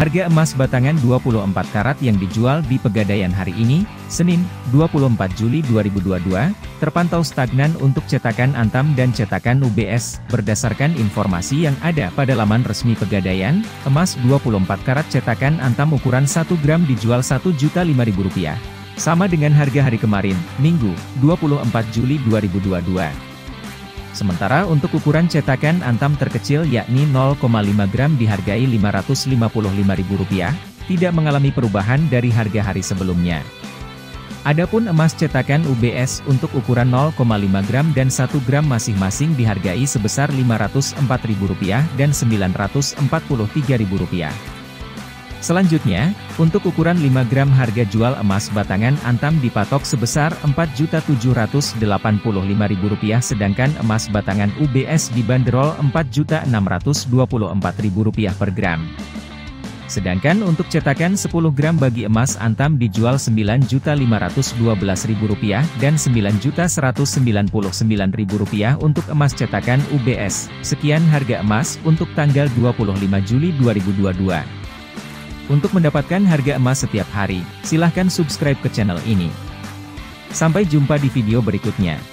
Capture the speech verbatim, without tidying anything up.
Harga emas batangan dua puluh empat karat yang dijual di Pegadaian hari ini, Senin, dua puluh empat Juli dua ribu dua puluh dua, terpantau stagnan untuk cetakan Antam dan cetakan U B S. Berdasarkan informasi yang ada pada laman resmi Pegadaian, emas dua puluh empat karat cetakan Antam ukuran satu gram dijual satu juta lima ribu rupiah. Sama dengan harga hari kemarin, Minggu, dua puluh empat Juli dua ribu dua puluh dua. Sementara untuk ukuran cetakan Antam terkecil yakni nol koma lima gram dihargai lima ratus lima puluh lima ribu rupiah, tidak mengalami perubahan dari harga hari sebelumnya. Adapun emas cetakan U B S untuk ukuran nol koma lima gram dan satu gram masing-masing dihargai sebesar lima ratus empat ribu rupiah dan sembilan ratus empat puluh tiga ribu rupiah. Selanjutnya, untuk ukuran lima gram harga jual emas batangan Antam dipatok sebesar empat juta tujuh ratus delapan puluh lima ribu rupiah sedangkan emas batangan U B S dibanderol empat juta enam ratus dua puluh empat ribu rupiah per gram. Sedangkan untuk cetakan sepuluh gram bagi emas Antam dijual sembilan juta lima ratus dua belas ribu rupiah dan sembilan juta seratus sembilan puluh sembilan ribu rupiah untuk emas cetakan U B S. Sekian harga emas untuk tanggal dua puluh lima Juli dua ribu dua puluh dua. Untuk mendapatkan harga emas setiap hari, silahkan subscribe ke channel ini. Sampai jumpa di video berikutnya.